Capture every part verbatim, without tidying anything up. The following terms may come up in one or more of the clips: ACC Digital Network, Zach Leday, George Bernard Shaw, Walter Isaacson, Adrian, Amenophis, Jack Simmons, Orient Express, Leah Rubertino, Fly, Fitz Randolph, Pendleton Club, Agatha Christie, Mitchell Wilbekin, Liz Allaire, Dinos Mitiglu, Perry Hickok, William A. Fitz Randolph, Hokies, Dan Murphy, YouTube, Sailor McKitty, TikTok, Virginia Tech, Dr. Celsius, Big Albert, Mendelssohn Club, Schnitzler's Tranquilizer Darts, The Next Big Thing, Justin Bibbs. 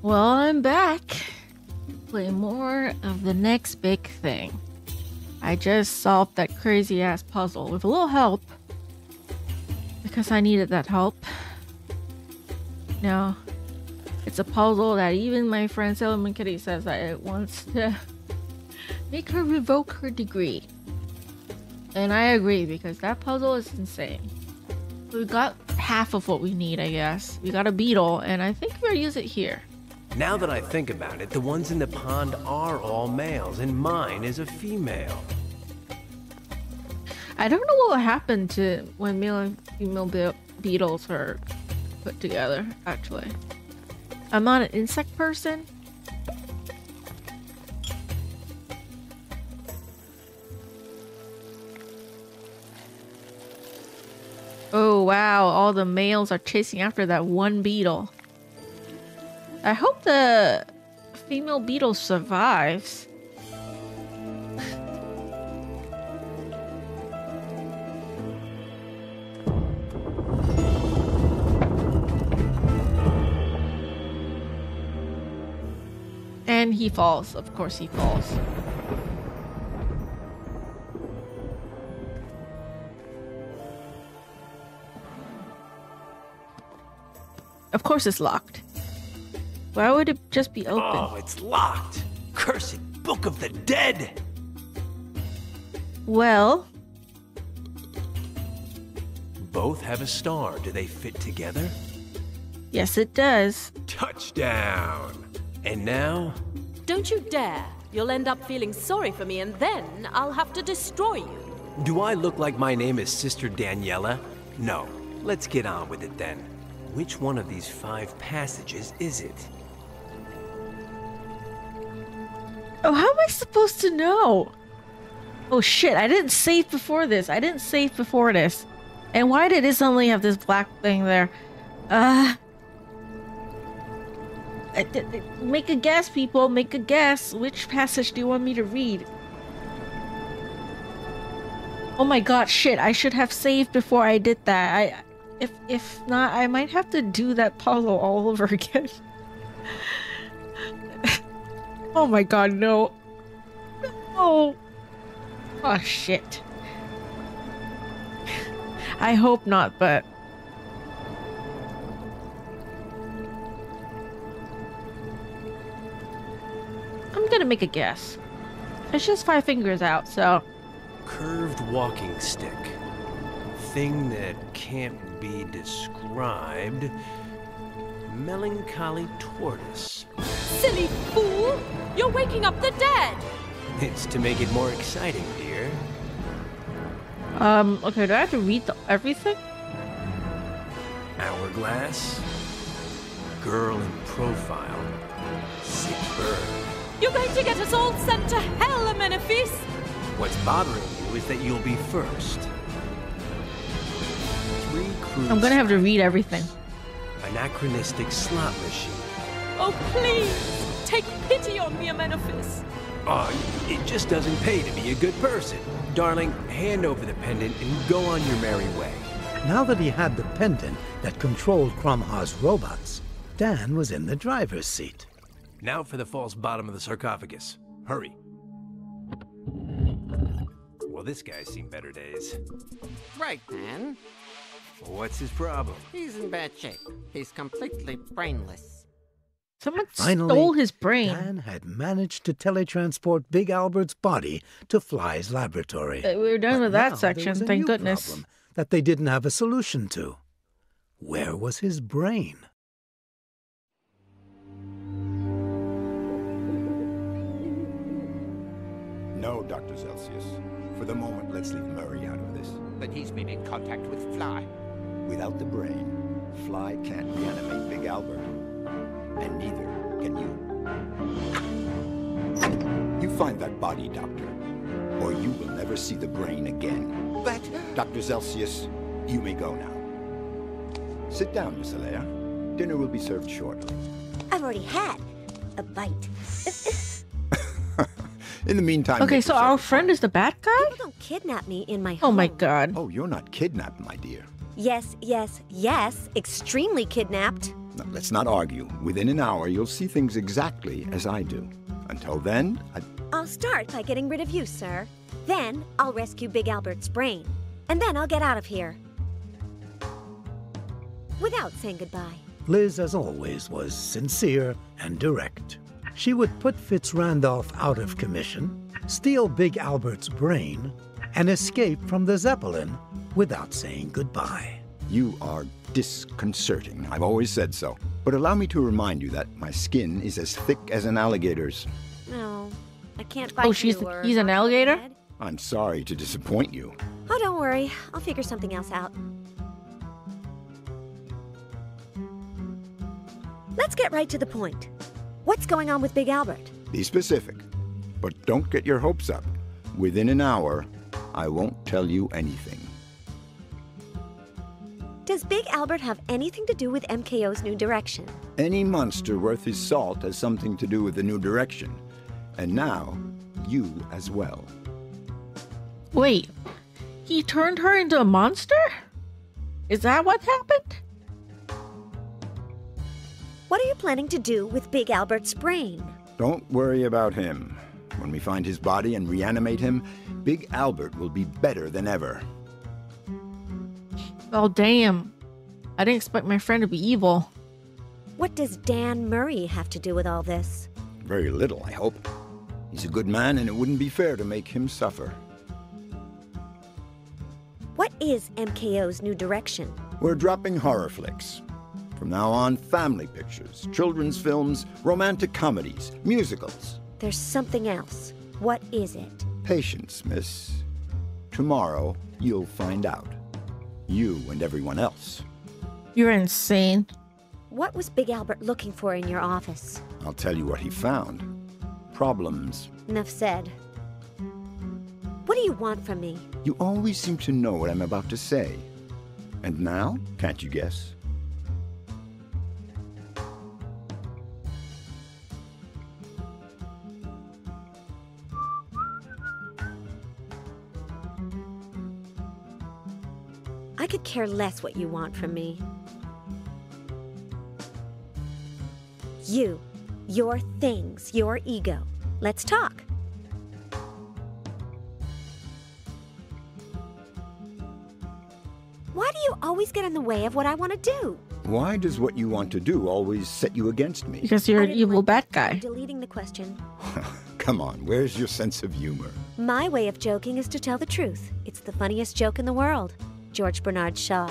Well, I'm back. Play more of The Next Big Thing. I just solved that crazy ass puzzle with a little help because I needed that help. Now, it's a puzzle that even my friend Sailor McKitty says that it wants to make her revoke her degree. And I agree, because that puzzle is insane. We got half of what we need, I guess. We got a beetle, and I think we'll use it here. Now that I think about it, the ones in the pond are all males, and mine is a female. I don't know what happened to when male and female be beetles are put together, actually. I'm not an insect person. Oh wow, all the males are chasing after that one beetle. I hope the female beetle survives. And he falls, of course he falls. Of course it's locked. Why would it just be open? Oh, it's locked! Cursed Book of the Dead! Well... Both have a star. Do they fit together? Yes, it does. Touchdown! And now? Don't you dare! You'll end up feeling sorry for me, and then I'll have to destroy you. Do I look like my name is Sister Daniela? No. Let's get on with it then. Which one of these five passages is it? Oh, how am I supposed to know? Oh shit, I didn't save before this. I didn't save before this. And why did it suddenly have this black thing there? Uh... I did, make a guess, people. Make a guess. Which passage do you want me to read? Oh my god, shit. I should have saved before I did that. I... If, if not, I might have to do that puzzle all over again. Oh my god, no. Oh. Oh, shit. I hope not, but... I'm gonna make a guess. It's just five fingers out, so... Curved walking stick. Thing that can't be described. Melancholy tortoise. Silly fool! You're waking up the dead! It's to make it more exciting, dear. Um, okay, do I have to read the everything? Hourglass. Girl in profile. Sick bird. You're going to get us all sent to hell, Amenophis! What's bothering you is that you'll be first. I'm gonna have to read everything. Anachronistic slot machine. Oh, please! Take pity on me, Amenophis! Oh, it just doesn't pay to be a good person. Darling, hand over the pendant and go on your merry way. Now that he had the pendant that controlled Kromhar's robots, Dan was in the driver's seat. Now for the false bottom of the sarcophagus. Hurry. Well, this guy's seen better days. Right, man. What's his problem? He's in bad shape. He's completely brainless. Someone Finally, stole his brain. Dan had managed to teletransport Big Albert's body to Fly's laboratory. Uh, we were done but with that section, thank goodness. Problem that they didn't have a solution to. Where was his brain? No, Doctor Celsius. For the moment, let's leave Murray out of this. But he's been in contact with Fly. Without the brain, Fly can't reanimate Big Albert. And neither can you. You find that body, Doctor, or you will never see the brain again. But... Doctor Celsius, you may go now. Sit down, Miss Allaire. Dinner will be served shortly. I've already had a bite. In the meantime... Okay, so our friend is the bad guy? People don't kidnap me in my home. Oh, my God. Oh, you're not kidnapped, my dear. Yes, yes, yes. Extremely kidnapped. Now, let's not argue. Within an hour, you'll see things exactly as I do. Until then, I... I'll start by getting rid of you, sir. Then, I'll rescue Big Albert's brain. And then I'll get out of here. Without saying goodbye. Liz, as always, was sincere and direct. She would put Fitz Randolph out of commission, steal Big Albert's brain, and escape from the Zeppelin without saying goodbye. You are disconcerting. I've always said so. But allow me to remind you that my skin is as thick as an alligator's. No, I can't bite you. Oh, she's, he's an alligator? I'm sorry to disappoint you. Oh, don't worry. I'll figure something else out. Let's get right to the point. What's going on with Big Albert? Be specific, but don't get your hopes up. Within an hour, I won't tell you anything. Does Big Albert have anything to do with M K O's new direction? Any monster worth his salt has something to do with the new direction. And now, you as well. Wait, he turned her into a monster? Is that what happened? What are you planning to do with Big Albert's brain? Don't worry about him. When we find his body and reanimate him, Big Albert will be better than ever. Oh, damn. I didn't expect my friend to be evil. What does Dan Murphy have to do with all this? Very little, I hope. He's a good man, and it wouldn't be fair to make him suffer. What is M K O's new direction? We're dropping horror flicks. From now on, family pictures, children's films, romantic comedies, musicals. There's something else. What is it? Patience, miss. Tomorrow, you'll find out. You and everyone else. You're insane. What was Big Albert looking for in your office? I'll tell you what he found. Problems. Enough said. What do you want from me? You always seem to know what I'm about to say. And now, can't you guess? I could care less what you want from me. You, your things, your ego. Let's talk. Why do you always get in the way of what I want to do? Why does what you want to do always set you against me? Because you're an evil bad guy. Deleting the question. Come on, where's your sense of humor? My way of joking is to tell the truth. It's the funniest joke in the world. George Bernard Shaw.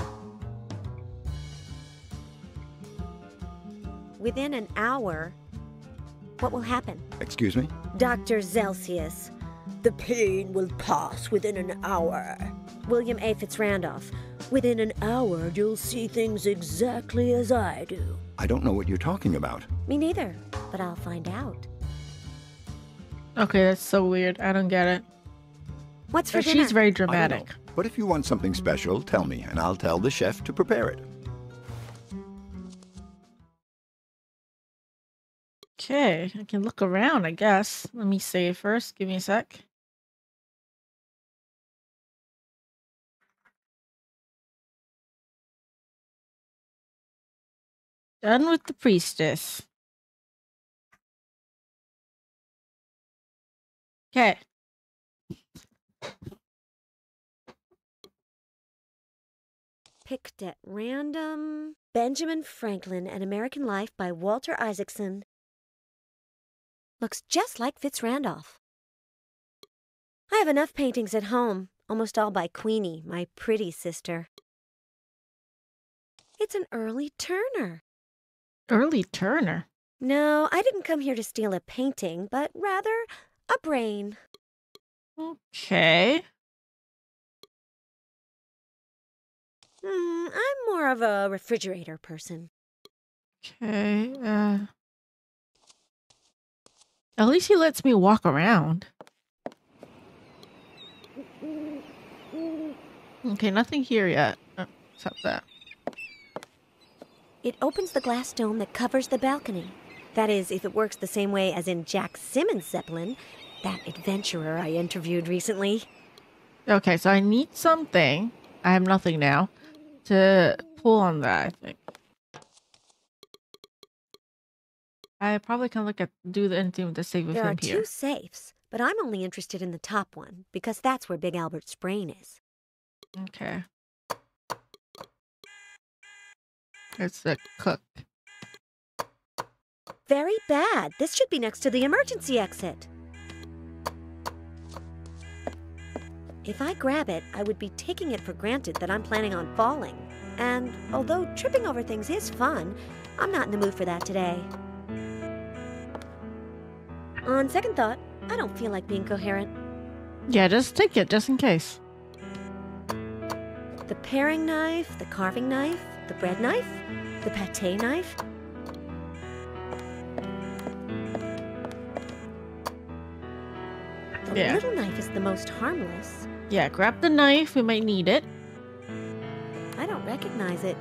Within an hour, what will happen? Excuse me? Doctor Celsius, the pain will pass within an hour. William A. Fitz Randolph, within an hour, you'll see things exactly as I do. I don't know what you're talking about. Me neither, but I'll find out. Okay, that's so weird. I don't get it. What's for dinner? She's very dramatic. But if you want something special, tell me, and I'll tell the chef to prepare it. Okay, I can look around, I guess. Let me save first. Give me a sec. Done with the priestess. Okay. Picked at random. Benjamin Franklin, An American Life by Walter Isaacson. Looks just like Fitz Randolph. I have enough paintings at home, almost all by Queenie, my pretty sister. It's an early Turner. Early Turner? No, I didn't come here to steal a painting, but rather a brain. Okay. Mm, I'm more of a refrigerator person. Okay, uh... At least he lets me walk around. Okay, nothing here yet. Oh, except that. It opens the glass dome that covers the balcony. That is, if it works the same way as in Jack Simmons' Zeppelin, That adventurer I interviewed recently. Okay, so I need something. I have nothing now to pull on that, I think. I probably can look at do the anything with the safe with him here. There are two safes, but I'm only interested in the top one because that's where Big Albert's brain is. Okay. It's the cook. Very bad. This should be next to the emergency exit. If I grab it, I would be taking it for granted that I'm planning on falling. And although tripping over things is fun, I'm not in the mood for that today. On second thought, I don't feel like being coherent. Yeah, just take it, just in case. The paring knife, the carving knife, the bread knife, the pate knife. The yeah. little knife is the most harmless. Yeah, grab the knife. We might need it. I don't recognize it.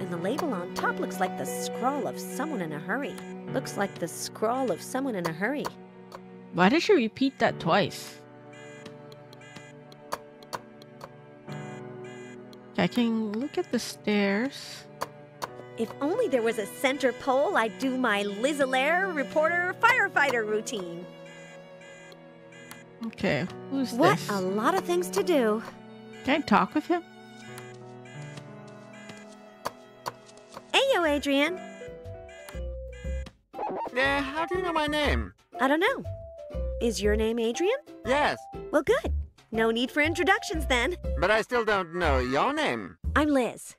And the label on top looks like the scrawl of someone in a hurry. Looks like the scrawl of someone in a hurry. Why did she repeat that twice? I can look at the stairs. If only there was a center pole, I'd do my Liz Allaire reporter firefighter routine. Okay, who's what this? What a lot of things to do. Can I talk with him? Ayo, Adrian. Yeah, uh, how do you know my name? I don't know. Is your name Adrian? Yes. Well, good. No need for introductions then. But I still don't know your name. I'm Liz.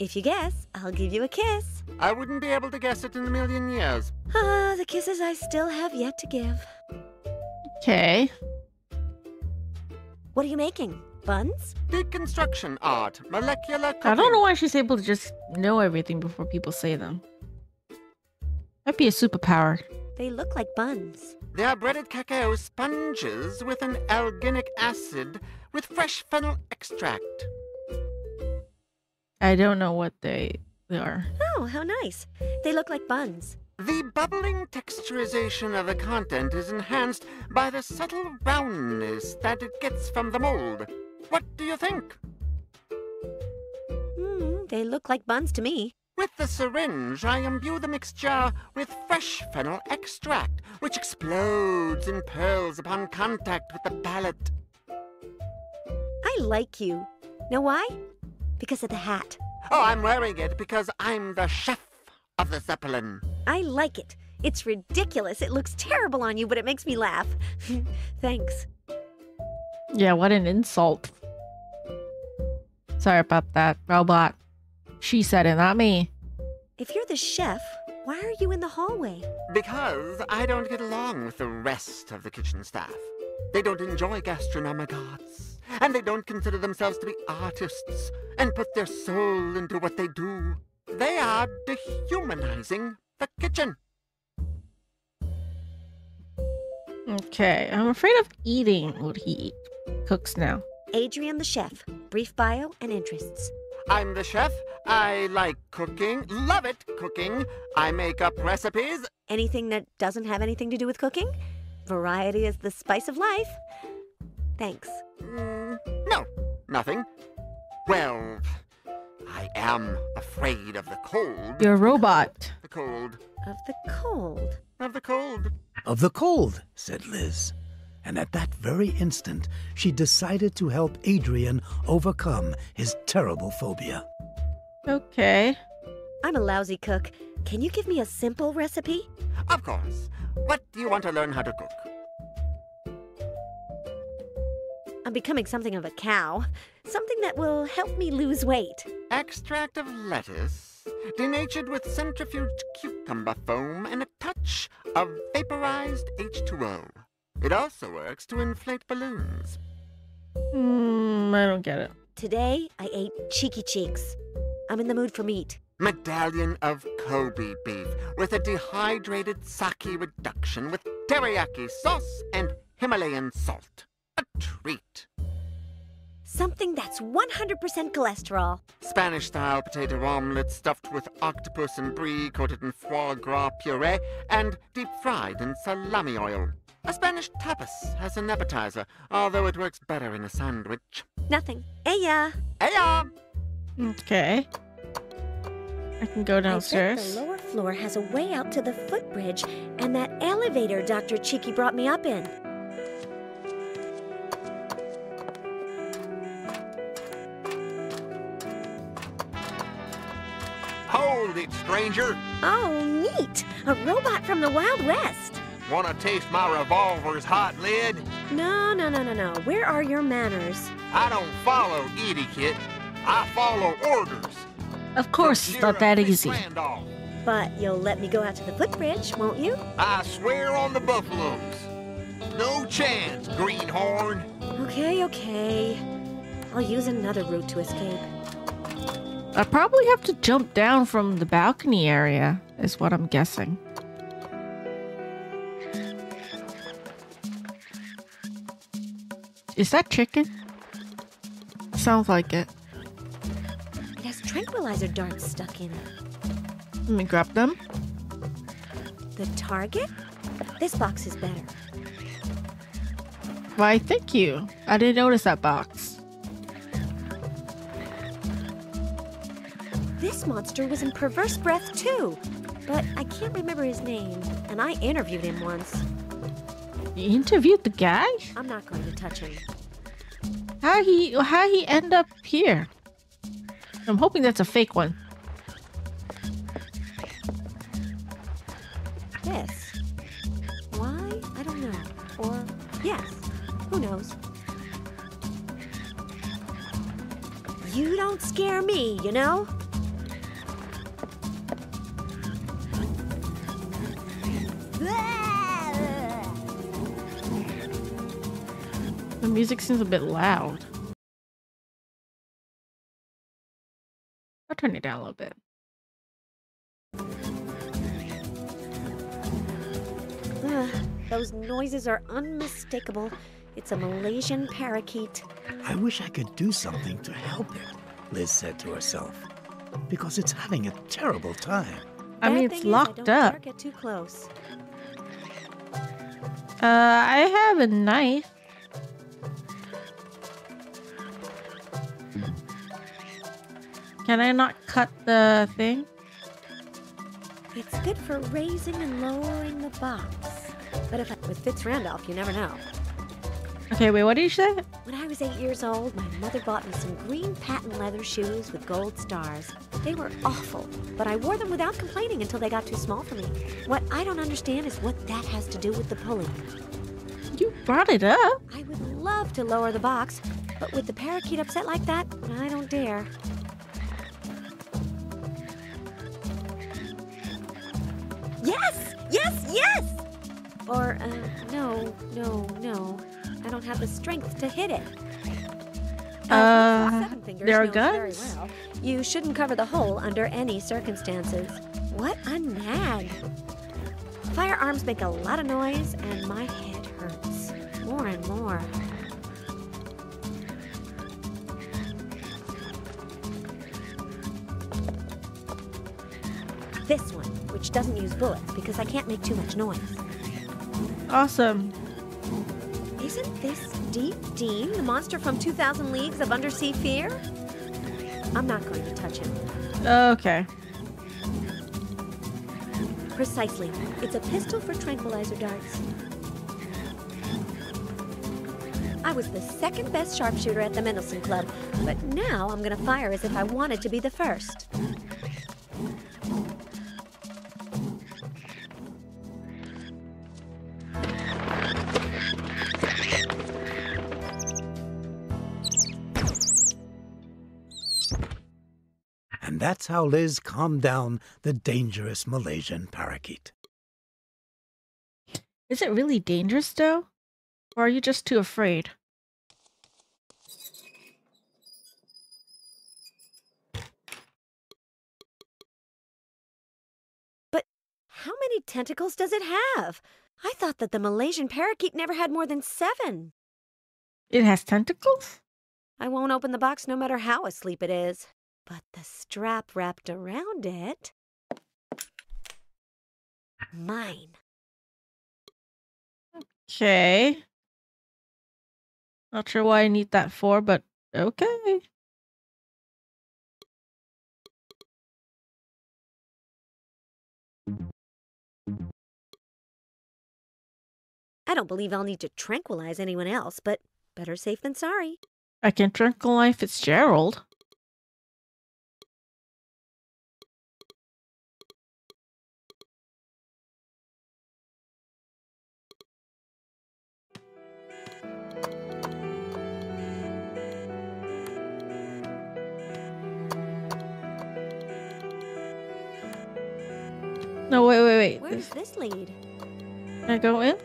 If you guess, I'll give you a kiss. I wouldn't be able to guess it in a million years. Ah, the kisses I still have yet to give. Okay. What are you making? Buns? Deconstruction art. Molecular cooking. I don't know why she's able to just know everything before people say them. That'd be a superpower. They look like buns. They are breaded cacao sponges with an alginic acid with fresh fennel extract. I don't know what they, they are. Oh, how nice. They look like buns. The bubbling texturization of the content is enhanced by the subtle roundness that it gets from the mold. What do you think? Hmm, they look like buns to me. With the syringe, I imbue the mixture with fresh fennel extract, which explodes in pearls upon contact with the palate. I like you. Know why? Because of the hat. Oh, I'm wearing it because I'm the chef of the Zeppelin. I like it. It's ridiculous. It looks terrible on you, but it makes me laugh. Thanks. Yeah, what an insult. Sorry about that, robot. She said it, not me. If you're the chef, why are you in the hallway? Because I don't get along with the rest of the kitchen staff. They don't enjoy gastronomic arts, and they don't consider themselves to be artists and put their soul into what they do. They are dehumanizing the kitchen. Okay, I'm afraid of eating what he cooks now. Adrian the chef. Brief bio and interests. I'm the chef. I like cooking. Love it, cooking. I make up recipes. Anything that doesn't have anything to do with cooking? Variety is the spice of life. Thanks. Mm, no, nothing. Well, I am afraid of the cold. You're a robot. The cold. Of the cold. Of the cold. Of the cold, said Liz. And at that very instant, she decided to help Adrian overcome his terrible phobia. Okay. I'm a lousy cook. Can you give me a simple recipe? Of course. What do you want to learn how to cook? I'm becoming something of a cow. Something that will help me lose weight. Extract of lettuce, denatured with centrifuged cucumber foam and a touch of vaporized H two O. It also works to inflate balloons. Hmm, I don't get it. Today, I ate cheeky cheeks. I'm in the mood for meat. Medallion of Kobe beef with a dehydrated sake reduction with teriyaki sauce and Himalayan salt. A treat. Something that's one hundred percent cholesterol. Spanish-style potato omelette stuffed with octopus and brie coated in foie gras puree and deep-fried in salami oil. A Spanish tapas as an appetizer, although it works better in a sandwich. Nothing. Eya. Eya. Okay. I can go downstairs. I bet the lower floor has a way out to the footbridge and that elevator Doctor Cheeky brought me up in. Hold it, stranger. Oh, neat. A robot from the Wild West. Want to taste my revolver's hot lid? No, no, no, no, no. Where are your manners? I don't follow etiquette. I follow orders. Of course, it's not that easy. But you'll let me go out to the footbridge, won't you? I swear on the buffaloes. No chance, greenhorn. Okay, okay. I'll use another route to escape. I probably have to jump down from the balcony area, is what I'm guessing. Is that chicken? Sounds like it. It has tranquilizer darts stuck in it. Let me grab them. The target? This box is better. Why, thank you. I didn't notice that box. This monster was in Perverse Breath too, but I can't remember his name, and I interviewed him once. You interviewed the guy? I'm not going to touch him. How he how he end up here? I'm hoping that's a fake one. Yes. Why? I don't know. Or yes. Who knows? You don't scare me, you know? The music seems a bit loud. I'll turn it down a little bit. Uh, those noises are unmistakable. It's a Malaysian parakeet. I wish I could do something to help it, Liz said to herself, because it's having a terrible time. I mean, it's locked up. Get too close. Uh, I have a knife. Can I not cut the thing? It's good for raising and lowering the box. But if I, with Fitz Randolph, you never know. Okay, wait, what did you say? When I was eight years old, my mother bought me some green patent leather shoes with gold stars. They were awful, but I wore them without complaining until they got too small for me. What I don't understand is what that has to do with the pulley. You brought it up. I would love to lower the box, but with the parakeet upset like that, I don't dare. Yes! Yes! Yes! Or, uh, no, no, no. I don't have the strength to hit it. Uh, there are guns. Well. You shouldn't cover the hole under any circumstances. What a nag. Firearms make a lot of noise, and my head hurts more and more. This one, which doesn't use bullets because I can't make too much noise. Awesome. Isn't this Deep Dean, the monster from two thousand Leagues of Undersea Fear? I'm not going to touch him. Okay. Precisely. It's a pistol for tranquilizer darts. I was the second best sharpshooter at the Mendelssohn Club, but now I'm going to fire as if I wanted to be the first. That's how Liz calmed down the dangerous Malaysian parakeet. Is it really dangerous, though? Or are you just too afraid? But how many tentacles does it have? I thought that the Malaysian parakeet never had more than seven. It has tentacles? I won't open the box no matter how asleep it is. But the strap wrapped around it... Mine. Okay. Not sure why I need that for, but okay. I don't believe I'll need to tranquilize anyone else, but better safe than sorry. I can tranquilize Fitzgerald. No, wait, wait, wait. Where's this lead? Can I go in?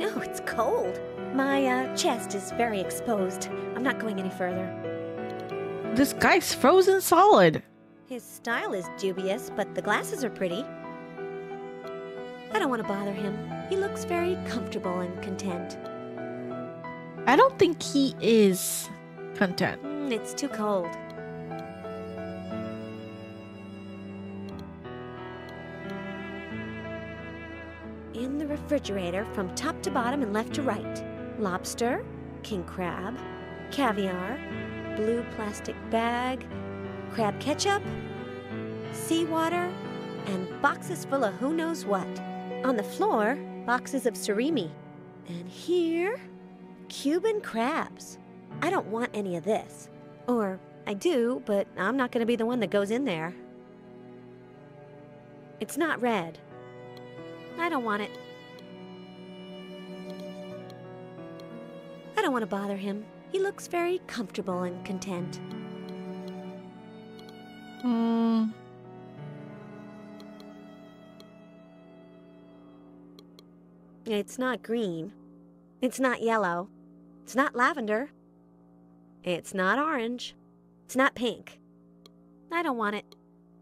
No, it's cold. My uh, chest is very exposed. I'm not going any further. This guy's frozen solid. His style is dubious, but the glasses are pretty. I don't want to bother him. He looks very comfortable and content. I don't think he is content. Mm, it's too cold. In the refrigerator from top to bottom and left to right. Lobster, king crab, caviar, blue plastic bag, crab ketchup, seawater, and boxes full of who knows what. On the floor, boxes of surimi. And here, Cuban crabs. I don't want any of this. Or, I do, but I'm not going to be the one that goes in there. It's not red. I don't want it. I don't want to bother him. He looks very comfortable and content. Hmm. It's not green. It's not yellow. It's not lavender. It's not orange. It's not pink. I don't want it.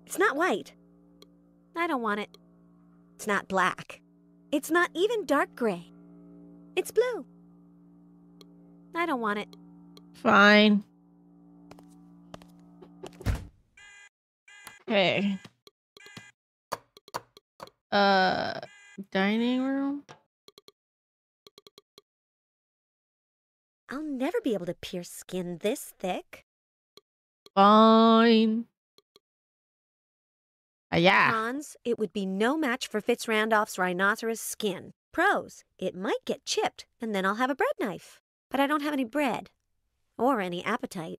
It's not white. I don't want it. It's not black. It's not even dark gray. It's blue. I don't want it. Fine. Okay. Uh, dining room? I'll never be able to pierce skin this thick. Fine. Uh, yeah. Cons, it would be no match for Fitz Randolph's rhinoceros skin. Pros, it might get chipped, and then I'll have a bread knife. But I don't have any bread. Or any appetite.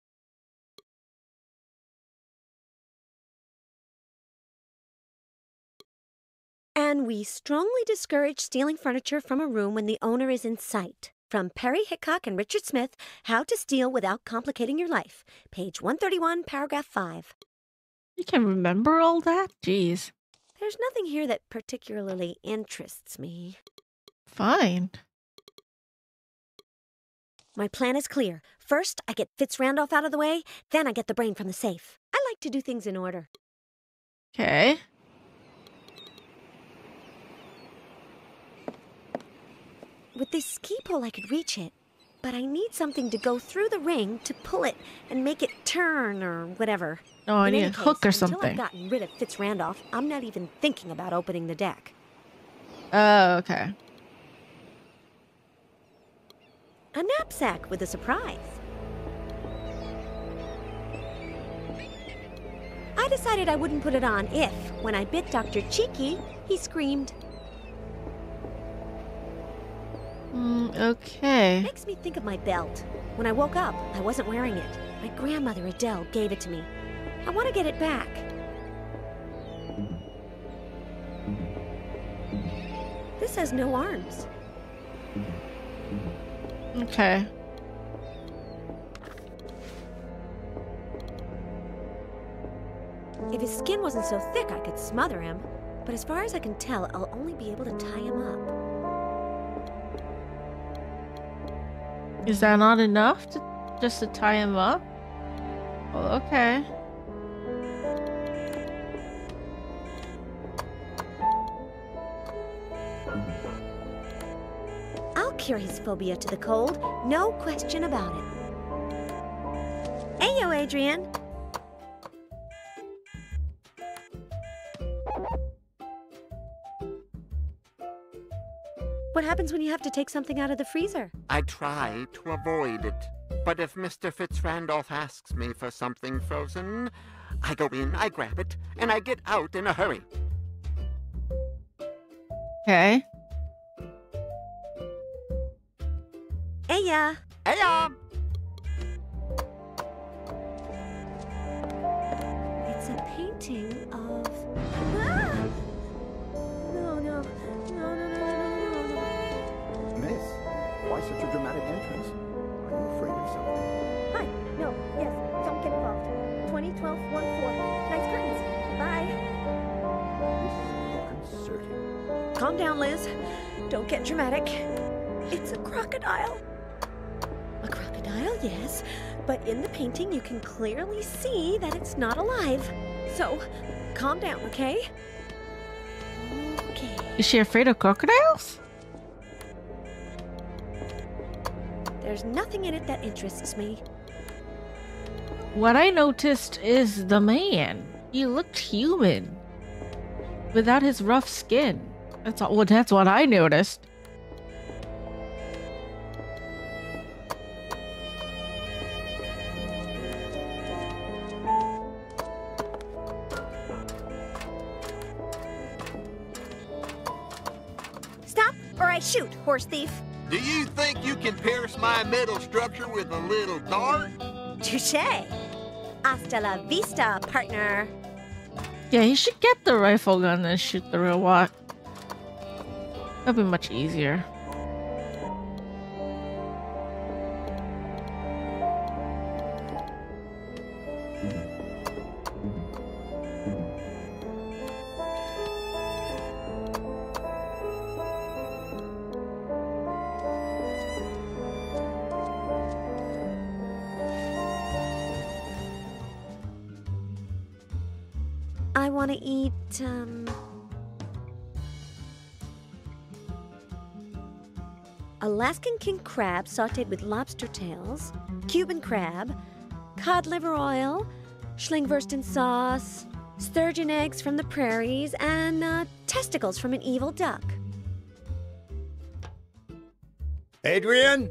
And we strongly discourage stealing furniture from a room when the owner is in sight. From Perry Hickok and Richard Smith, How to Steal Without Complicating Your Life. Page one thirty-one, paragraph five. You can remember all that? Jeez. There's nothing here that particularly interests me. Fine. My plan is clear. First, I get Fitz Randolph out of the way, then I get the brain from the safe. I like to do things in order. Okay. With this ski pole, I could reach it, but I need something to go through the ring to pull it and make it turn or whatever. Oh, I need a hook or something. Until I've gotten rid of Fitz Randolph, I'm not even thinking about opening the deck. Oh, okay. A knapsack with a surprise. I decided I wouldn't put it on if, when I bit Doctor Cheeky, he screamed. Mm, okay. Makes me think of my belt. When I woke up, I wasn't wearing it. My grandmother Adele gave it to me. I want to get it back. This has no arms. Okay. If his skin wasn't so thick, I could smother him. But as far as I can tell, I'll only be able to tie him up. Is that not enough to just to tie him up? Well, okay. I'll cure his phobia to the cold, no question about it. Hey, yo, Adrian. What happens when you have to take something out of the freezer? I try to avoid it. But if Mister Fitz Randolph asks me for something frozen, I go in, I grab it, and I get out in a hurry. Okay. Eya. Eya. It's a painting of... Ah! No, no, no, no, no, no, no, no. Miss, why such a dramatic entrance? Are you afraid of something? Hi, no, yes, don't get involved. twenty twelve one four. Nice curtains. Bye. This is concerning. Calm down, Liz. Don't get dramatic. It's a crocodile. A crocodile, yes, but in the painting you can clearly see that it's not alive. So, calm down, okay? Okay. Is she afraid of crocodiles? There's nothing in it that interests me. What I noticed is the man. He looked human. Without his rough skin. That's all, well, that's what I noticed. Shoot, horse thief. Do you think you can pierce my metal structure with a little dart? Touché. Hasta la vista, partner. Yeah, he should get the rifle gun and shoot the robot. That'd be much easier. I want to eat, um, Alaskan king crab sauteed with lobster tails, Cuban crab, cod liver oil, Schlingerwursten sauce, sturgeon eggs from the prairies, and uh, testicles from an evil duck. Adrian?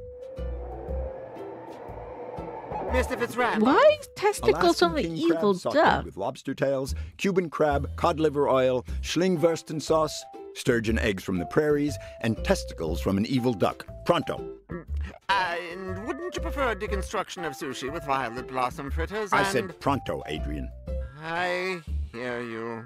Mister Fitzrand. Why testicles on the evil duck? With lobster tails, Cuban crab, cod liver oil, Schlingerwursten sauce, sturgeon eggs from the prairies, and testicles from an evil duck. Pronto. Uh, and wouldn't you prefer a deconstruction of sushi with violet blossom fritters? And... I said pronto, Adrian. I hear you.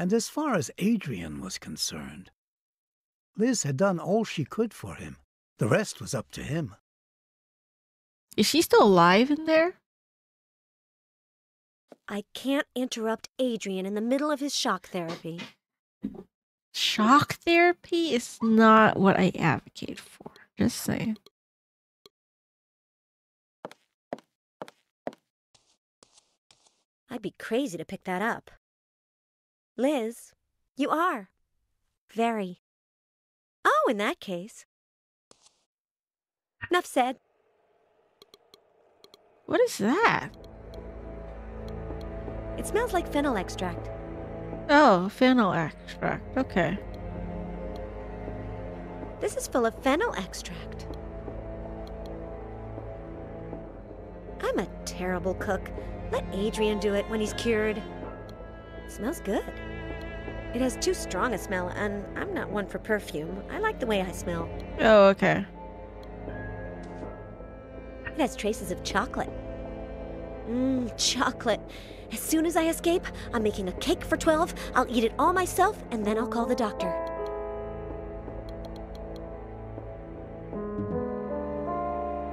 And as far as Adrian was concerned, Liz had done all she could for him. The rest was up to him. Is she still alive in there? I can't interrupt Adrian in the middle of his shock therapy. Shock therapy is not what I advocate for. Just saying. I'd be crazy to pick that up. Liz, you are. Very. Oh, in that case. Enough said. What is that? It smells like fennel extract. Oh, fennel extract. Okay. This is full of fennel extract. I'm a terrible cook. Let Adrian do it when he's cured. It smells good. It has too strong a smell, and I'm not one for perfume. I like the way I smell. Oh, okay. It has traces of chocolate. Mmm, chocolate. As soon as I escape, I'm making a cake for twelve. I'll eat it all myself, and then I'll call the doctor.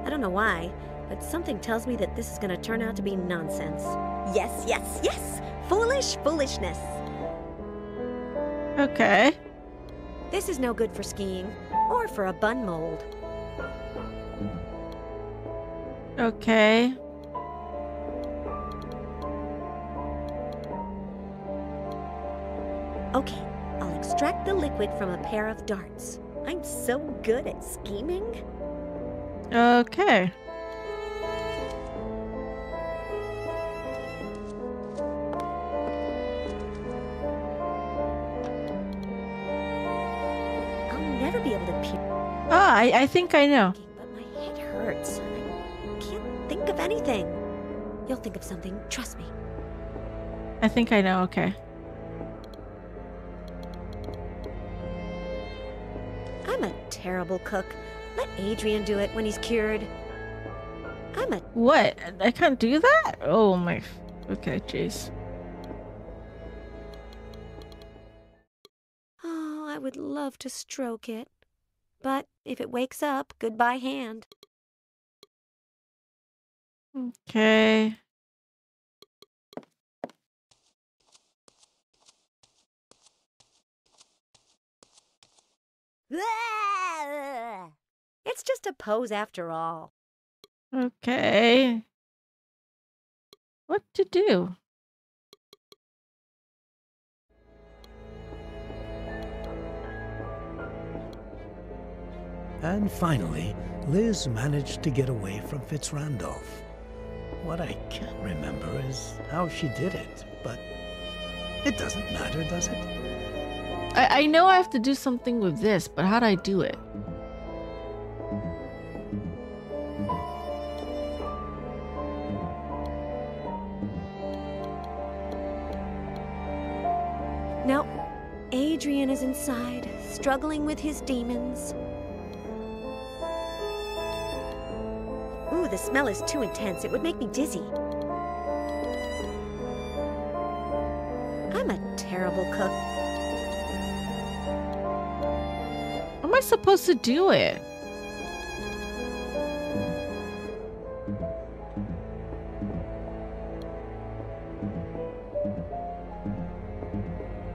I don't know why, but something tells me that this is going to turn out to be nonsense. Yes, yes, yes! Foolish foolishness. Okay. This is no good for skiing or for a bun mold. Okay. Okay, I'll extract the liquid from a pair of darts. I'm so good at scheming. Okay. I, I think I know. But my head hurts. I can't think of anything. You'll think of something. Trust me. I think I know. Okay. I'm a terrible cook. Let Adrian do it when he's cured. I'm a... What? I can't do that? Oh my... Okay, jeez. Oh, I would love to stroke it. But if it wakes up, goodbye hand. Okay. It's just a pose after all. Okay. What to do? And finally, Liz managed to get away from Fitz Randolph. What I can't remember is how she did it, but it doesn't matter, does it? I, I know I have to do something with this, but how do I do it? Now, Adrian is inside, struggling with his demons. Ooh, the smell is too intense. It would make me dizzy. I'm a terrible cook. How am I supposed to do it?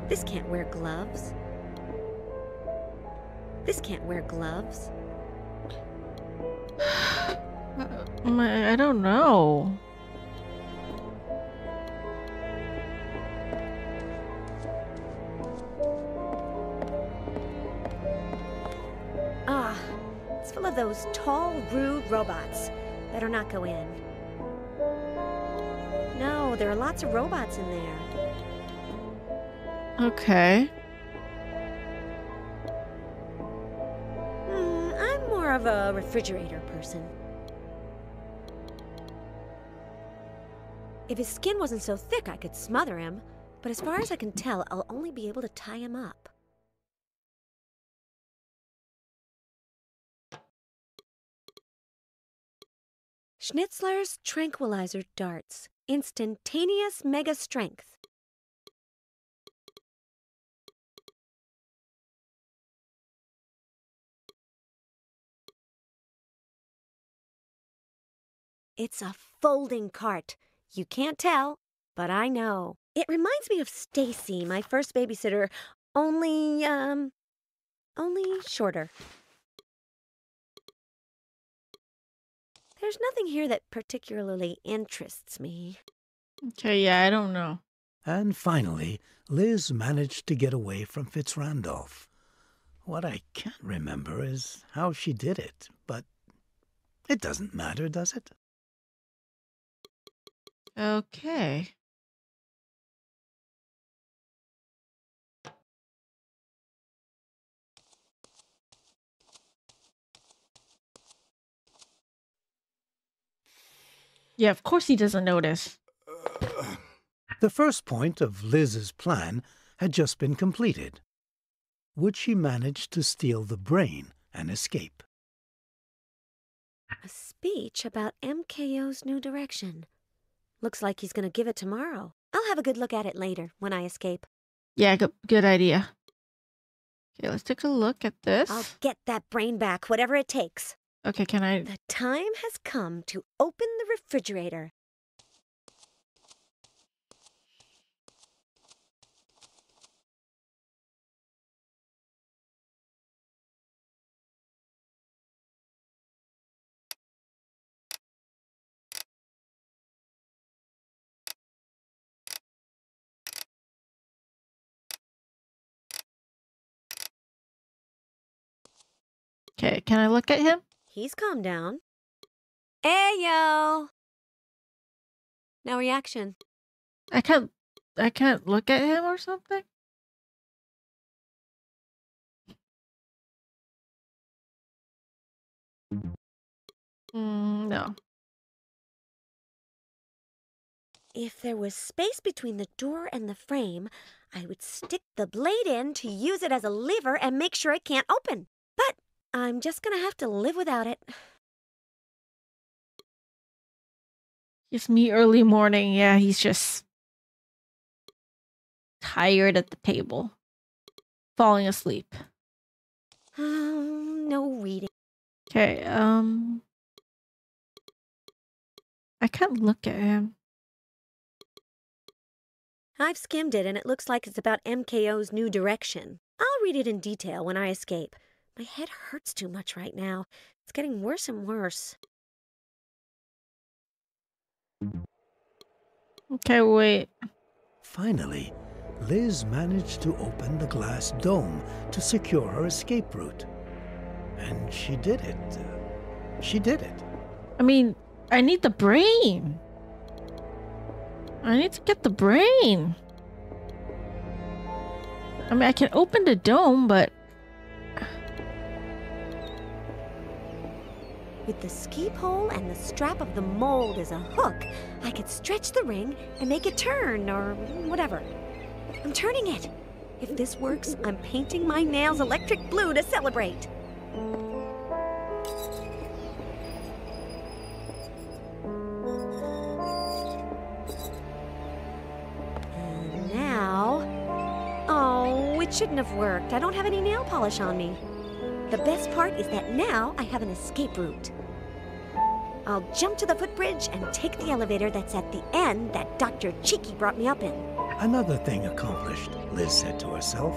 This can't wear gloves. This can't wear gloves. I don't know. Ah, it's full of those tall, rude robots. Better not go in. No, there are lots of robots in there. Okay. Mm, I'm more of a refrigerator person. If his skin wasn't so thick, I could smother him. But as far as I can tell, I'll only be able to tie him up. Schnitzler's Tranquilizer Darts. Instantaneous Mega Strength. It's a folding cart. You can't tell, but I know. It reminds me of Stacy, my first babysitter, only, um, only shorter. There's nothing here that particularly interests me. Okay, yeah, I don't know. And finally, Liz managed to get away from Fitz Randolph. What I can't remember is how she did it, but it doesn't matter, does it? Okay. Yeah, of course he doesn't notice. The first point of Liz's plan had just been completed. Would she manage to steal the brain and escape? A speech about M K O's new direction. Looks like he's going to give it tomorrow. I'll have a good look at it later when I escape. Yeah, good, good idea. Okay, let's take a look at this. I'll get that brain back, whatever it takes. Okay, can I... The time has come to open the refrigerator. Okay, can I look at him? He's calmed down. Hey, yo! No reaction. I can't... I can't look at him or something? Mm, no. If there was space between the door and the frame, I would stick the blade in to use it as a lever and make sure it can't open. But I'm just gonna have to live without it. It's me early morning. Yeah, he's just tired at the table. Falling asleep. Um, no reading. Okay, um... I can't look at him. I've skimmed it, and it looks like it's about M K O's new direction. I'll read it in detail when I escape. My head hurts too much right now. It's getting worse and worse. Okay, wait. Finally, Liz managed to open the glass dome to secure her escape route. And she did it. She did it. I mean, I need the brain. I need to get the brain. I mean, I can open the dome, but... With the ski pole and the strap of the mold as a hook, I could stretch the ring and make it turn, or whatever. I'm turning it. If this works, I'm painting my nails electric blue to celebrate. And now... Oh, it shouldn't have worked. I don't have any nail polish on me. The best part is that now I have an escape route. I'll jump to the footbridge and take the elevator that's at the end that Doctor Cheeky brought me up in. Another thing accomplished, Liz said to herself,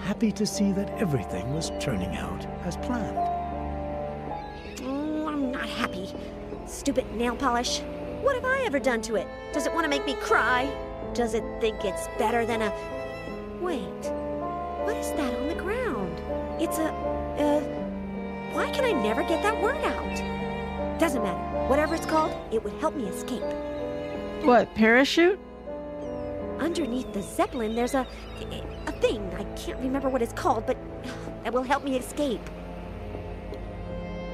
happy to see that everything was turning out as planned. Oh, I'm not happy. Stupid nail polish. What have I ever done to it? Does it want to make me cry? Does it think it's better than a... Wait, what is that on the ground? It's a... Uh, why can I never get that word out? Doesn't matter. Whatever it's called, it would help me escape. What, parachute? Underneath the Zeppelin, there's a, a thing. I can't remember what it's called, but that will help me escape.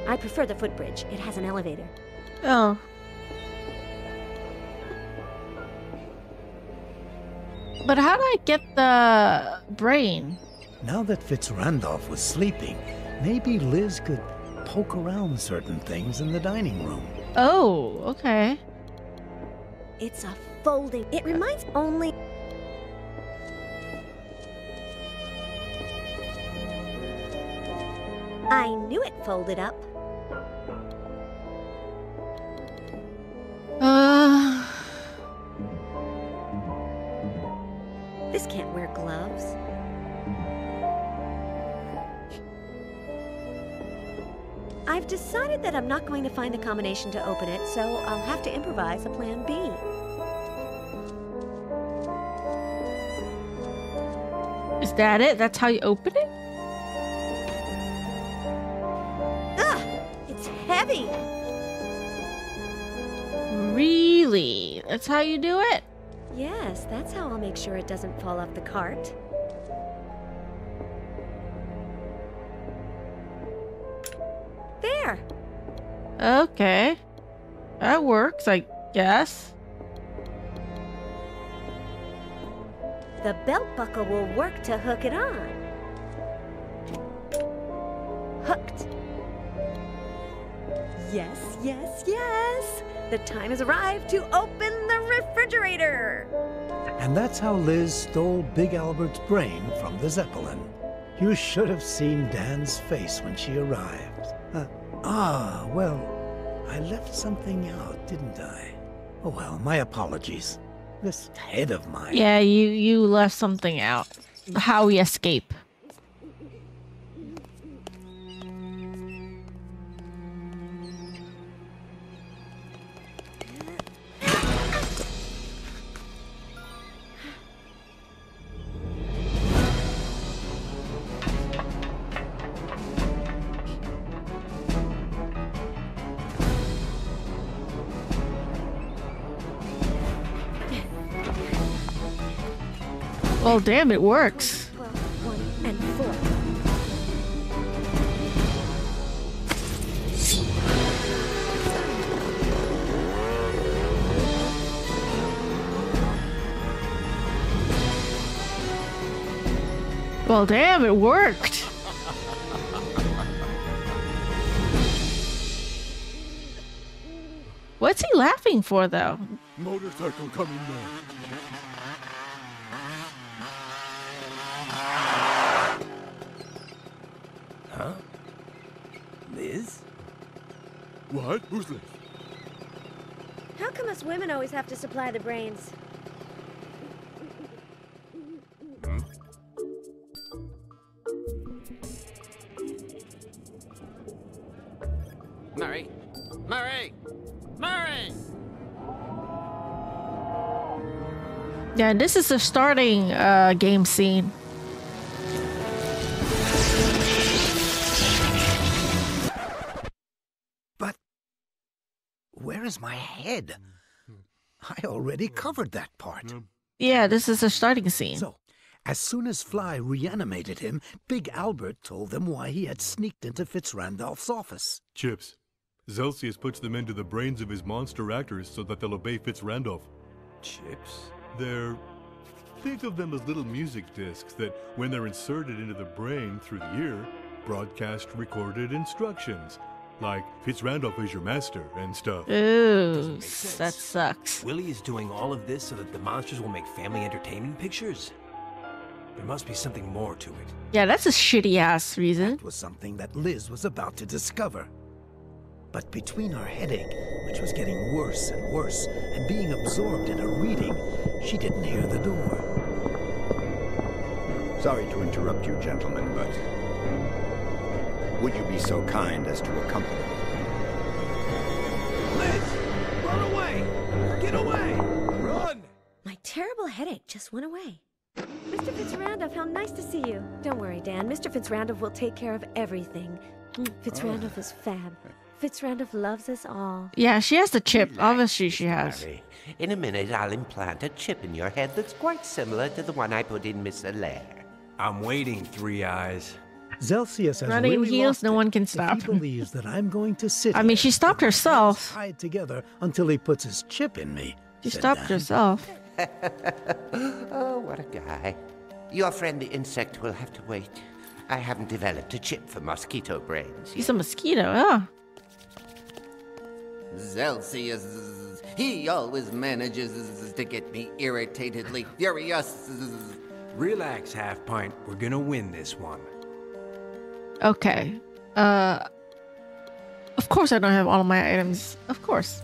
I prefer the footbridge. It has an elevator. Oh. But how do I get the brain? Now that Fitz Randolph was sleeping, maybe Liz could poke around certain things in the dining room. Oh, okay. It's a folding. It reminds only... I knew it folded up. Uh... This can't wear gloves. I've decided that I'm not going to find a combination to open it, so I'll have to improvise a plan B. Is that it? That's how you open it? Ugh! It's heavy! Really? That's how you do it? Yes, that's how I'll make sure it doesn't fall off the cart. Okay, that works, I guess. The belt buckle will work to hook it on. Hooked. Yes, yes, yes. The time has arrived to open the refrigerator. And that's how Liz stole Big Albert's brain from the Zeppelin. You should have seen Dan's face when she arrived. Huh. Ah, well, I left something out, didn't I? Oh well, my apologies. This head of mine. Yeah, you, you left something out. How we escape. Oh, damn, it works. twelve, one, and four. Well, damn, it worked. What's he laughing for, though? Motorcycle coming back. Huh? Liz? What? Who's Liz? How come us women always have to supply the brains? Murray! Murray! Murray! Yeah, this is the starting uh, game scene. But where is my head? I already covered that part. Yeah, this is the starting scene. So, as soon as Fly reanimated him, Big Albert told them why he had sneaked into Fitz Randolph's office. Chips. Celsius puts them into the brains of his monster actors so that they'll obey Fitz Randolph. Chips? They're... Think of them as little music discs that, when they're inserted into the brain through the ear, broadcast recorded instructions. Like, Fitz Randolph is your master and stuff. Ooh, that sucks. Willie is doing all of this so that the monsters will make family entertainment pictures? There must be something more to it. Yeah, that's a shitty-ass reason. That was something that Liz was about to discover. But between her headache, which was getting worse and worse, and being absorbed in her reading, she didn't hear the door. Sorry to interrupt you, gentlemen, but would you be so kind as to accompany me? Liz! Run away! Get away! Run! My terrible headache just went away. Mister Fitz Randolph, how nice to see you. Don't worry, Dan. Mister Fitz Randolph will take care of everything. Fitz Randolph is fab. Fitz Randolph loves us all. Yeah, she has the chip. Obviously she has. In a minute, I'll implant a chip in your head that's quite similar to the one I put in Miss Allaire. I'm waiting, Three Eyes. Celsius has running really heels, no one can stop. If he believes that I'm going to sit. I mean, she stopped herself. Tied together until he puts his chip in me. She stopped Dan. herself. Oh, what a guy. Your friend the insect will have to wait. I haven't developed a chip for mosquito brains. He's yet. a mosquito, huh? Celsius, he always manages to get me irritatedly furious. Relax, Half Pint. We're gonna win this one. Okay. Uh. Of course, I don't have all of my items. Of course.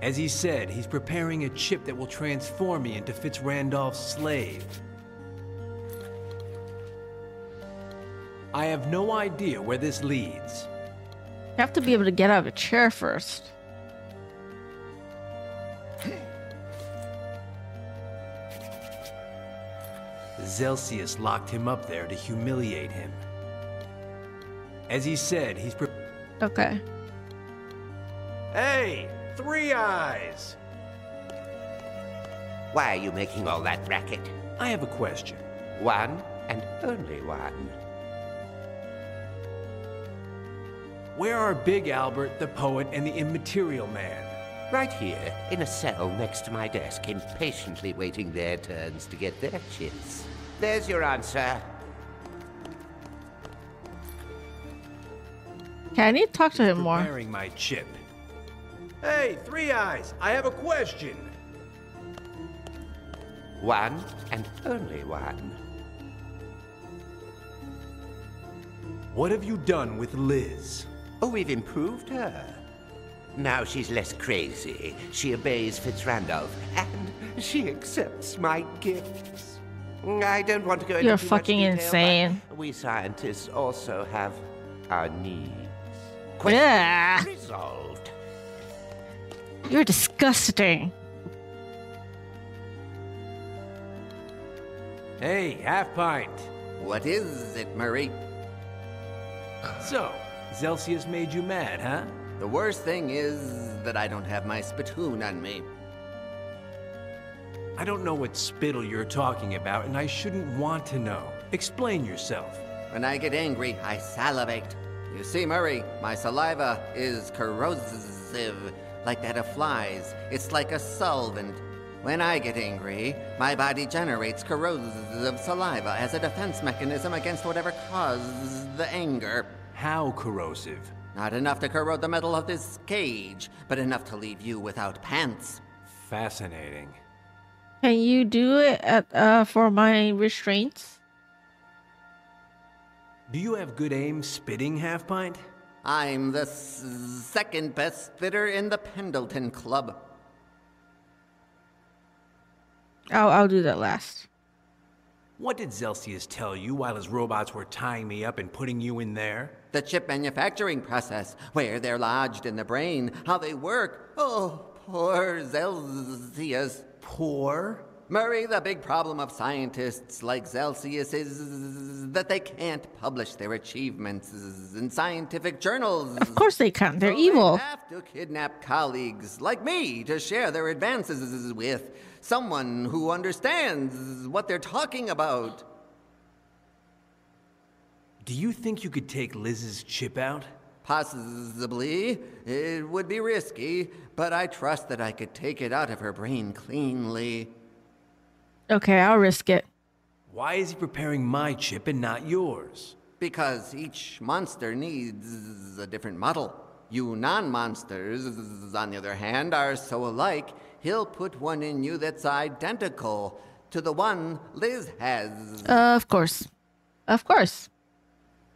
As he said, he's preparing a chip that will transform me into Fitz Randolph's slave. I have no idea where this leads. You have to be able to get out of a chair first. Celsius locked him up there to humiliate him. As he said, he's pre- Okay. Hey, Three Eyes! Why are you making all that racket? I have a question. One and only one. Where are Big Albert, the poet, and the immaterial man? Right here, in a cell next to my desk, impatiently waiting their turns to get their chips. There's your answer. Okay, I need to talk to him more. Preparing my chip. Hey, Three Eyes, I have a question. One and only one. What have you done with Liz? Oh, we've improved her. Now she's less crazy. She obeys Fitz Randolph, and she accepts my gifts. I don't want to go into You're too fucking much detail, insane. We scientists also have our needs. Question yeah. resolved. You're disgusting. Hey, Half Pint. What is it, Murray? So, Celsius made you mad, huh? The worst thing is that I don't have my spittoon on me. I don't know what spittle you're talking about, and I shouldn't want to know. Explain yourself. When I get angry, I salivate. You see, Murray, my saliva is corrosive, like that of flies. It's like a solvent. When I get angry, my body generates corrosive saliva as a defense mechanism against whatever caused the anger. How corrosive? Not enough to corrode the metal of this cage, but enough to leave you without pants. Fascinating. Can you do it at, uh, for my restraints? Do you have good aim spitting, Half Pint? I'm the s second best spitter in the Pendleton Club. I'll, I'll do that last. What did Celsius tell you while his robots were tying me up and putting you in there? The chip manufacturing process, where they're lodged in the brain, how they work. Oh, poor Celsius. Poor? Murray, the big problem of scientists like Celsius is that they can't publish their achievements in scientific journals. Of course they can't. They're so evil. They have to kidnap colleagues like me to share their advances with someone who understands what they're talking about. Do you think you could take Liz's chip out? Possibly. It would be risky, but I trust that I could take it out of her brain cleanly. Okay, I'll risk it. Why is he preparing my chip and not yours? Because each monster needs a different model. You non-monsters, on the other hand, are so alike, he'll put one in you that's identical to the one Liz has. Uh, of course. Of course.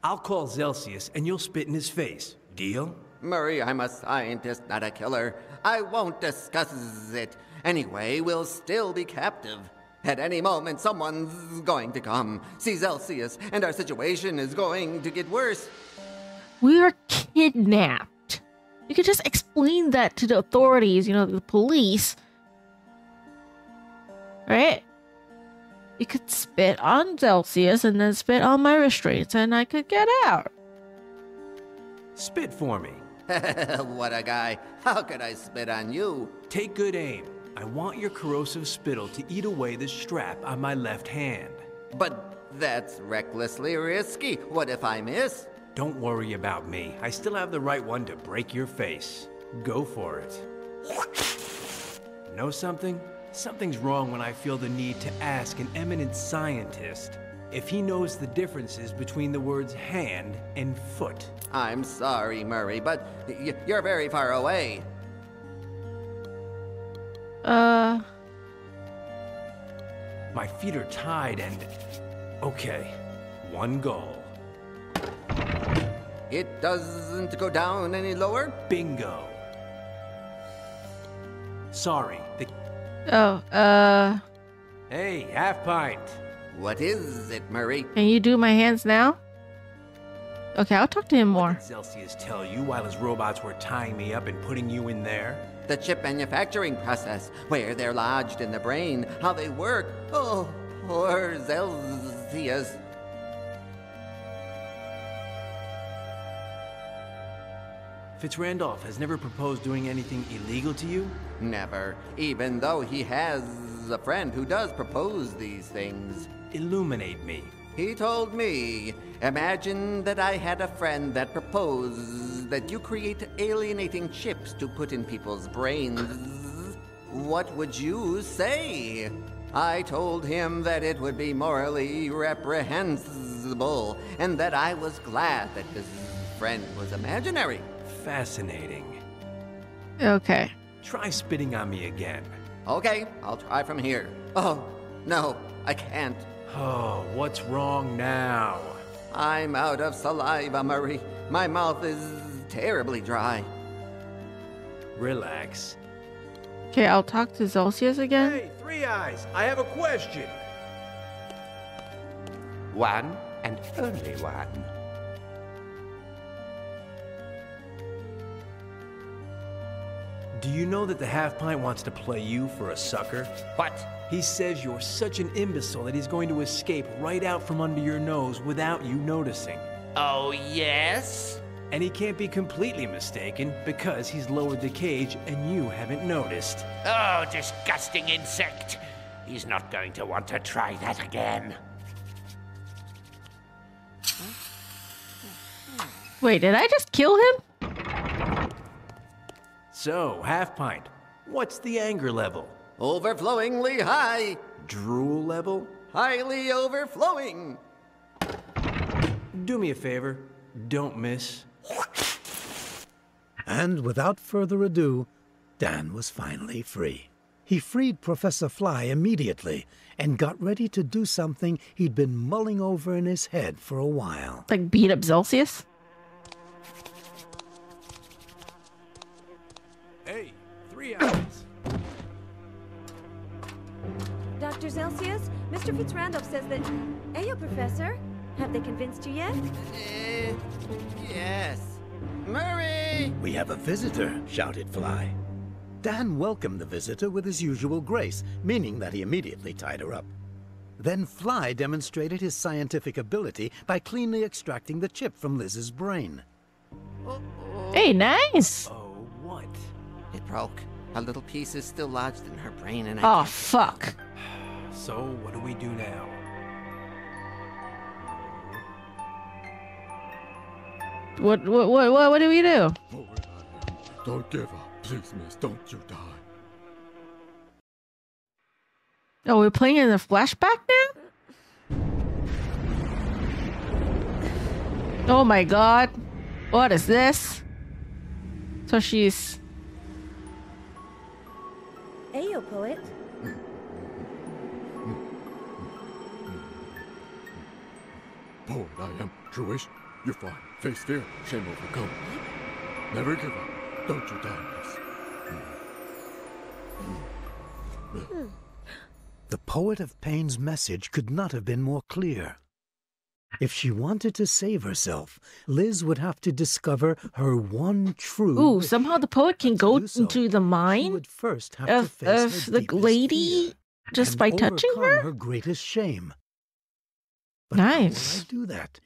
I'll call Celsius and you'll spit in his face. Deal? Murray, I'm a scientist, not a killer. I won't discuss it. Anyway, we'll still be captive. At any moment, someone's going to come. See Celsius, and our situation is going to get worse. We are kidnapped. You could just explain that to the authorities, you know, the police. Right? You could spit on Celsius and then spit on my restraints, and I could get out. Spit for me. What a guy. How could I spit on you? Take good aim. I want your corrosive spittle to eat away the strap on my left hand. But that's recklessly risky. What if I miss? Don't worry about me. I still have the right one to break your face. Go for it. Know something? Something's wrong when I feel the need to ask an eminent scientist if he knows the differences between the words hand and foot. I'm sorry, Murray, but y you're very far away. Uh... My feet are tied and... Okay, one goal. It doesn't go down any lower? Bingo. Sorry, the... Oh, uh... Hey, Half Pint. What is it, Murray? Can you do my hands now? Okay, I'll talk to him more. What did Celsius tell you while his robots were tying me up and putting you in there? The chip manufacturing process, where they're lodged in the brain, how they work. Oh, poor Celsius. Fitz Randolph has never proposed doing anything illegal to you? Never, even though he has a friend who does propose these things. Illuminate me. He told me, imagine that I had a friend that proposed that you create alienating chips to put in people's brains. What would you say? I told him that it would be morally reprehensible and that I was glad that his friend was imaginary. Fascinating. Okay. Try spitting on me again. Okay, I'll try from here. Oh, no, I can't. Oh, what's wrong now? I'm out of saliva, Murray. My mouth is terribly dry. Relax. Okay, I'll talk to Celsius again. Hey, Three Eyes, I have a question. One and only one. Do you know that the Half Pint wants to play you for a sucker? What? He says you're such an imbecile that he's going to escape right out from under your nose without you noticing. Oh, yes? And he can't be completely mistaken because he's lowered the cage and you haven't noticed. Oh, disgusting insect. He's not going to want to try that again. Wait, did I just kill him? So, Half Pint, what's the anger level? overflowingly high. Drool level? Highly overflowing. Do me a favor. Don't miss. And without further ado, Dan was finally free. He freed Professor Fly immediately and got ready to do something he'd been mulling over in his head for a while. Like beat up Celsius? Hey, three hours. Doctor Celsius, Mister Fitz Randolph says that... Ayo, Professor. Have they convinced you yet? Uh, yes. Murray! We have a visitor, shouted Fly. Dan welcomed the visitor with his usual grace, meaning that he immediately tied her up. Then Fly demonstrated his scientific ability by cleanly extracting the chip from Liz's brain. Uh-oh. Hey, nice! Oh, what? It broke. A little piece is still lodged in her brain and I... Oh, fuck. So, what do we do now? What, what, what, what, what do we do? Don't give up. Please, miss, don't you die. Oh, we're playing in a flashback now? Oh my god. What is this? So she's... Ayo, poet. Poet, I am. Jewish. You're fine. Face fear. Shame overcome. Never give up. Don't you die, miss. The poet of pain's message could not have been more clear. If she wanted to save herself, Liz would have to discover her one true... Ooh, somehow the poet can go so, into the mind would first have of, to face of the lady just by touching her? her greatest shame. But nice. How would I do that?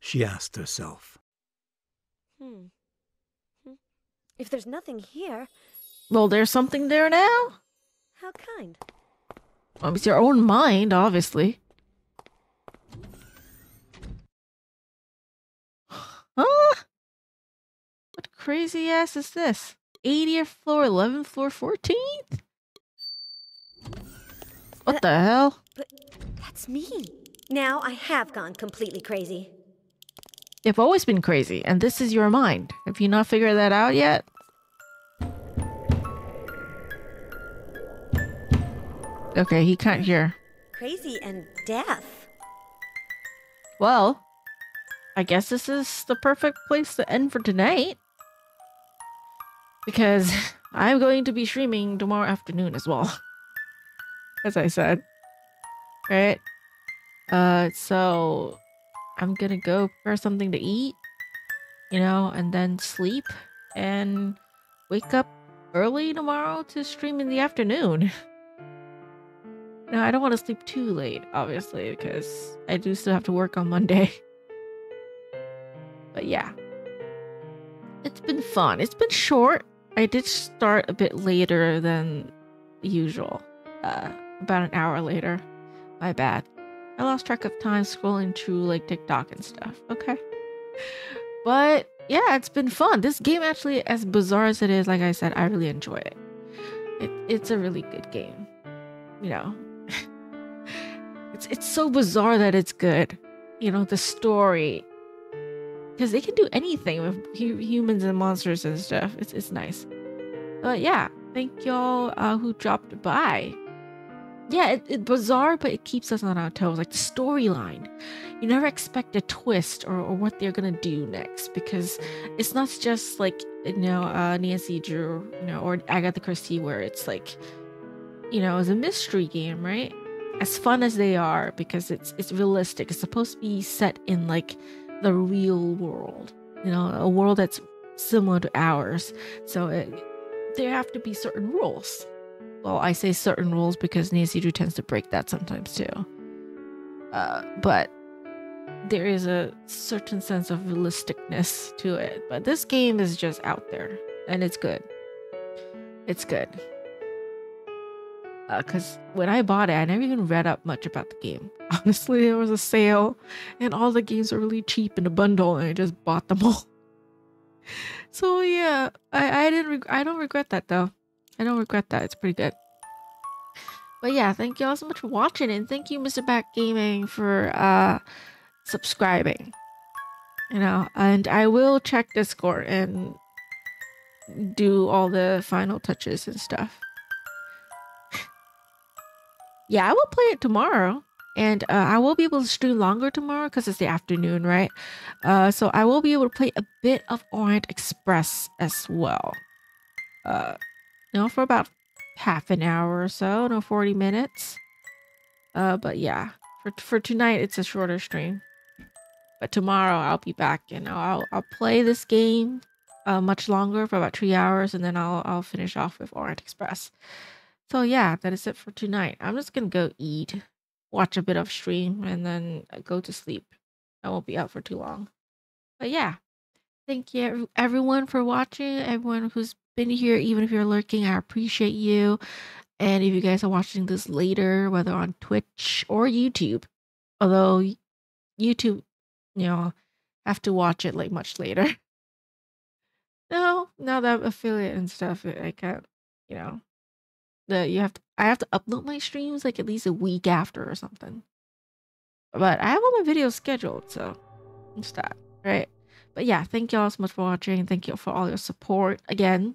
She asked herself. Hmm. If there's nothing here... Well, there's something there now? How kind. Well, it's your own mind, obviously. Huh? What crazy ass is this? eightieth floor, eleventh floor, fourteenth? What the hell? But that's me. Now I have gone completely crazy. They've always been crazy, and this is your mind. Have you not figured that out yet? Okay, he can't hear. Crazy and deaf. Well, I guess this is the perfect place to end for tonight. Because I'm going to be streaming tomorrow afternoon as well. As I said. Right? Uh, so... I'm gonna go prepare something to eat, you know, and then sleep and wake up early tomorrow to stream in the afternoon. Now, I don't want to sleep too late, obviously, because I do still have to work on Monday. But yeah, it's been fun. It's been short. I did start a bit later than usual, uh, about an hour later. My bad. I lost track of time scrolling through like TikTok and stuff. Okay. But yeah, it's been fun. This game actually, as bizarre as it is, like I said, I really enjoy it. it it's a really good game. You know, it's, it's so bizarre that it's good. You know, the story. Because they can do anything with hu humans and monsters and stuff. It's, it's nice. But yeah, thank y'all uh, who dropped by. Yeah, it's it bizarre, but it keeps us on our toes. Like the storyline. You never expect a twist or, or what they're going to do next. Because it's not just like, you know, uh, Nancy Drew, you know, or Agatha Christie where it's like, you know, it's a mystery game, right? As fun as they are because it's, it's realistic. It's supposed to be set in like the real world. You know, a world that's similar to ours. So it, there have to be certain rules. Well, I say certain rules because Nancy Drew tends to break that sometimes too. Uh, but there is a certain sense of realisticness to it. But this game is just out there. And it's good. It's good. Because uh, when I bought it, I never even read up much about the game. Honestly, there was a sale. And all the games are really cheap in a bundle. And I just bought them all. So yeah, I, I, didn't reg I don't regret that though. I don't regret that. It's pretty good. But yeah, thank y'all so much for watching, and thank you, Mister Back Gaming, for uh subscribing. You know, and I will check Discord and do all the final touches and stuff. Yeah, I will play it tomorrow. And uh, I will be able to stream longer tomorrow because it's the afternoon, right? Uh, so I will be able to play a bit of Orient Express as well. Uh, you know, for about half an hour or so, no, forty minutes. Uh, but yeah, for, for tonight, it's a shorter stream. But tomorrow I'll be back and I'll, I'll play this game uh, much longer for about three hours. And then I'll, I'll finish off with Orient Express. So yeah, that is it for tonight. I'm just going to go eat, watch a bit of stream, and then go to sleep. I won't be out for too long. But yeah, thank you everyone for watching, everyone who's been here, even if you're lurking, I appreciate you. And if you guys are watching this later, whether on Twitch or YouTube, although YouTube, you know, have to watch it like much later. No, now that I'm affiliate and stuff, I can't, you know, that you have to, I have to upload my streams like at least a week after or something. But I have all my videos scheduled, so it's that, right? But yeah, thank y'all so much for watching. Thank you for all your support. Again,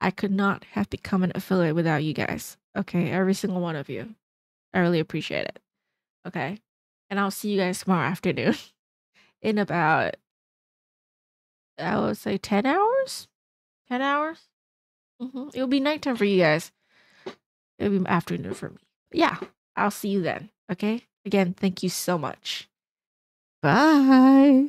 I could not have become an affiliate without you guys. Okay, every single one of you. I really appreciate it. Okay, and I'll see you guys tomorrow afternoon in about, I would say ten hours? ten hours? Mm-hmm. It'll be nighttime for you guys. It'll be afternoon for me. Yeah, I'll see you then. Okay? Again, thank you so much. Bye.